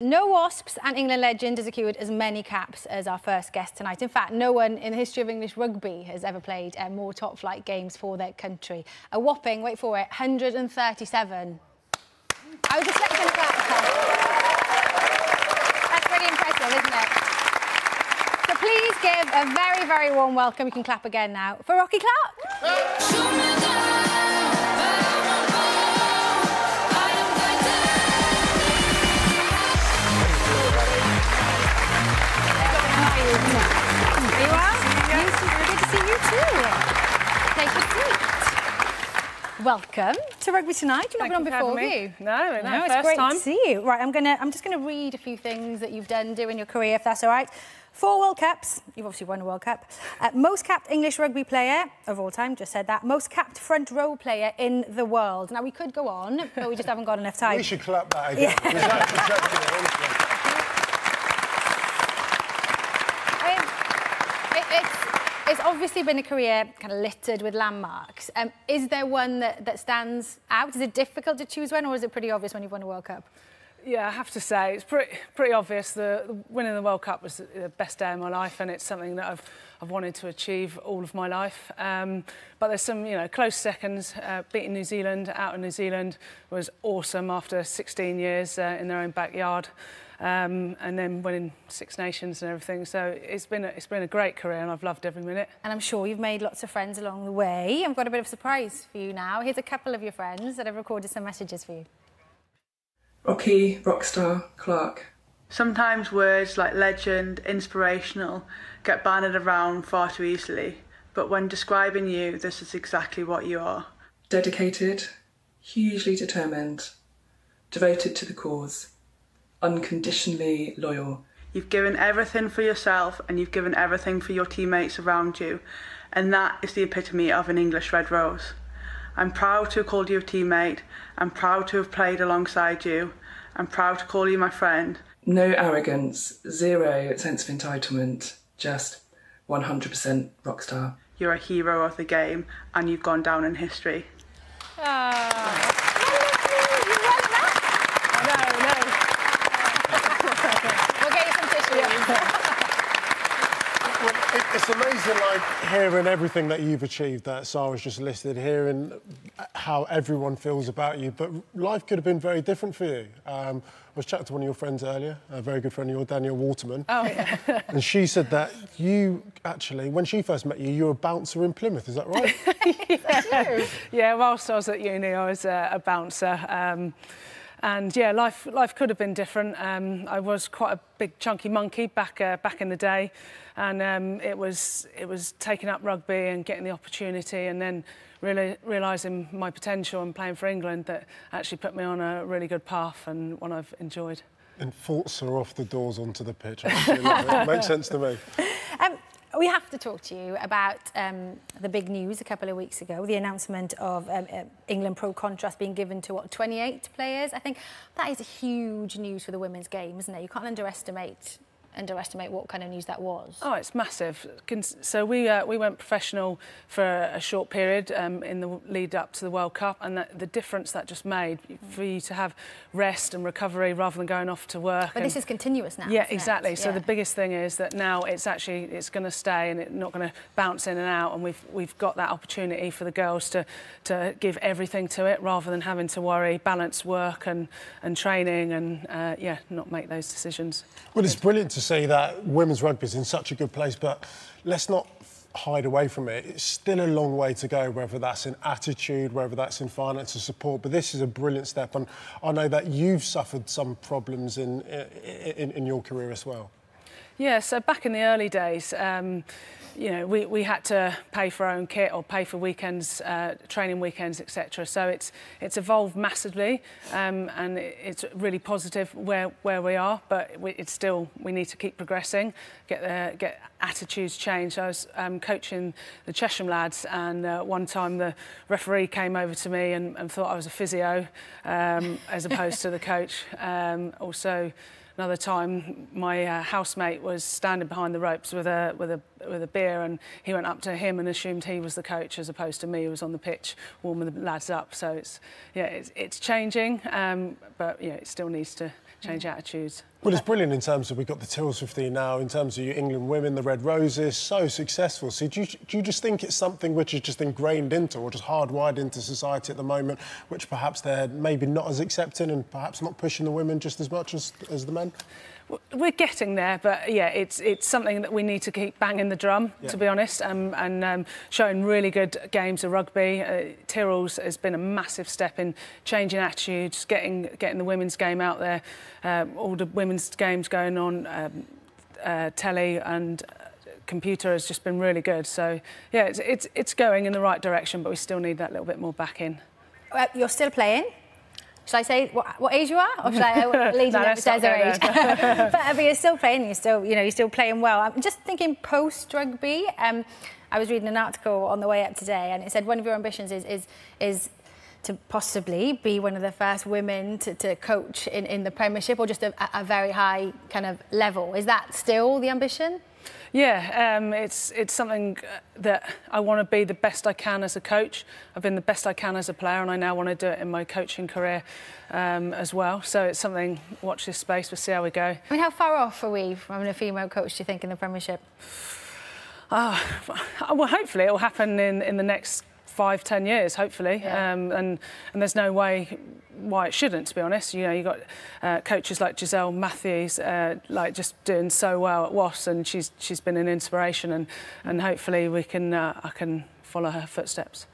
No Wasps and England legend has secured as many caps as our first guest tonight. In fact, no one in the history of English rugby has ever played more top-flight games for their country. A whopping, wait for it, 137. I was expecting that. That's pretty impressive, isn't it? So please give a very, very warm welcome. You can clap again now for Rocky Clark. Welcome to Rugby Tonight. You've not been on before, have you? No, it's great to see you. Right, I'm just gonna read a few things that you've done during your career, if that's all right. 4 World Cups. You've obviously won a World Cup. Most capped English rugby player of all time. Just said that. Most capped front row player in the world. Now we could go on, but we just haven't got enough time. We should clap that again. Yeah. It's obviously been a career kind of littered with landmarks. Is there one that stands out? Is it difficult to choose one, or is it pretty obvious when you've won a World Cup? Yeah, I have to say, it's pretty obvious. The winning the World Cup was the best day of my life, and it's something that I've wanted to achieve all of my life. But there's some, close seconds. Beating New Zealand out of New Zealand was awesome after 16 years in their own backyard. And then winning Six Nations and everything, so it's been a great career, and I've loved every minute. And I'm sure you've made lots of friends along the way. I've got a bit of a surprise for you now. Here's a couple of your friends that have recorded some messages for you. Rocky, Rockstar, Clark. Sometimes words like legend, inspirational, get bandied around far too easily, but when describing you, this is exactly what you are. Dedicated, hugely determined, devoted to the cause. Unconditionally loyal. You've given everything for yourself, and you've given everything for your teammates around you, and that is the epitome of an English Red Rose. I'm proud to have called you a teammate. I'm proud to have played alongside you. I'm proud to call you my friend. No arrogance, zero sense of entitlement, just 100% Rockstar. You're a hero of the game, and you've gone down in history. It's amazing, hearing everything that you've achieved that Sarah's just listed, hearing how everyone feels about you, but life could have been very different for you. I was chatting to one of your friends earlier, a very good friend of yours, Danielle Waterman. Oh, yeah. And she said that you actually, when she first met you, you were a bouncer in Plymouth, is that right? Yeah, whilst I was at uni, I was a bouncer. And yeah, life could have been different. I was quite a big chunky monkey back in the day, and it was taking up rugby and getting the opportunity, and then really realising my potential and playing for England that actually put me on a really good path, and one I've enjoyed. And thoughts are off the doors onto the pitch. It makes sense to me. We have to talk to you about the big news a couple of weeks ago, the announcement of England Pro contracts being given to, 28 players? I think that is huge news for the women's game, isn't it? You can't underestimate what kind of news that was. Oh, it's massive. So we went professional for a short period in the lead up to the World Cup, and the difference that just made for you to have rest and recovery rather than going off to work. But this is continuous now. Yeah, exactly. So the biggest thing is that now it's going to stay, and it's not going to bounce in and out, and we've got that opportunity for the girls to give everything to it rather than having to worry, balance work and training, and yeah, not make those decisions. Well, it's brilliant to say that women's rugby is in such a good place, but let's not hide away from it. It's still a long way to go, whether that's in attitude, whether that's in finance and support, but this is a brilliant step, and I know that you've suffered some problems in your career as well. Yeah, so back in the early days, we had to pay for our own kit or pay for weekends, training weekends, etc. So it's evolved massively, and it's really positive where we are. But we need to keep progressing, get attitudes changed. I was coaching the Chesham lads, and one time the referee came over to me and thought I was a physio, as opposed to the coach. Also, another time, my housemate was standing behind the ropes with a beer, and he went up to him and assumed he was the coach, as opposed to me, who was on the pitch warming the lads up. So it's changing, but yeah, it still needs to change attitudes. Well, it's brilliant in terms of we've got the Tyrrell's 15 now, in terms of your England women, the Red Roses, so successful. So do you just think it's something which is just ingrained into or just hardwired into society at the moment, which perhaps they're maybe not as accepting and perhaps not pushing the women just as much as the men? We're getting there, but, yeah, it's something that we need to keep banging the drum, yeah, to be honest, and showing really good games of rugby. Tyrrell's has been a massive step in changing attitudes, getting the women's game out there, all the women's games going on, telly and computer has just been really good. So, yeah, it's going in the right direction, but we still need that little bit more back in. You're still playing? Should I say what age you are, or should I lead you over to their age? But you're still playing. You're still, you know, you're still playing well. I'm just thinking post rugby. I was reading an article on the way up today, and it said one of your ambitions is to possibly be one of the first women to coach in the Premiership, or just a very high kind of level. Is that still the ambition? Yeah, it's something that I want to be the best I can as a coach. I've been the best I can as a player, and I now want to do it in my coaching career as well. So it's something, watch this space, we'll see how we go. I mean, how far off are we from having a female coach, do you think, in the Premiership? Oh, well, hopefully it'll happen in the next 5–10 years, hopefully, yeah. And there's no way why it shouldn't, to be honest. You know, you've got coaches like Giselle Matthews, like, just doing so well at Wasps, and she's been an inspiration, and hopefully I can follow her footsteps.